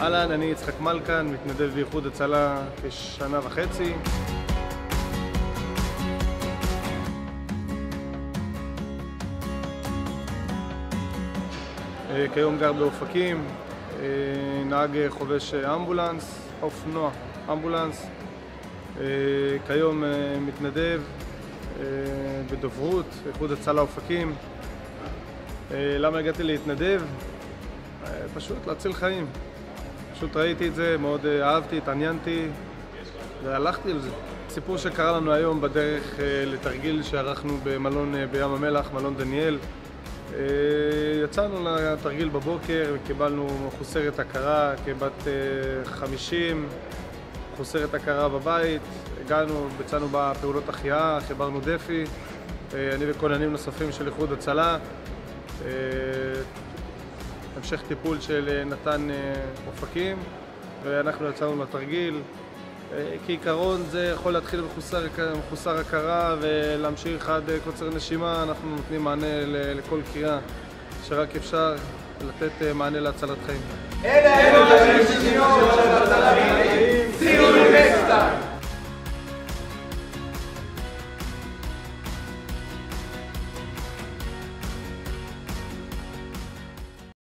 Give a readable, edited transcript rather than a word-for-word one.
אהלן, אני יצחק מלכן, מתנדב באיחוד הצלה כשנה וחצי. כיום גר באופקים, נהג חובש אמבולנס, אופנוע אמבולנס. כיום מתנדב בדוברות, איחוד הצלה אופקים. למה הגעתי להתנדב? פשוט להציל חיים. פשוט ראיתי את זה, מאוד אהבתי, התעניינתי והלכתי על זה. סיפור שקרה לנו היום בדרך לתרגיל שערכנו במלון בים המלח, מלון דניאל. יצאנו לתרגיל בבוקר וקיבלנו חוסרת הכרה כבת 50, חוסרת הכרה בבית. הגענו, ביצענו בפעולות החייאה, חיברנו דפי, אני וכוננים נוספים של איחוד הצלה. המשך טיפול של נתן אופקים, ואנחנו יצאנו לתרגיל. כעיקרון זה יכול להתחיל מחוסר הכרה ולהמשיך עד קוצר נשימה. אנחנו נותנים מענה לכל קריאה שרק אפשר, לתת מענה להצלת חיים. אלה הם האנשים של הצלת חיים.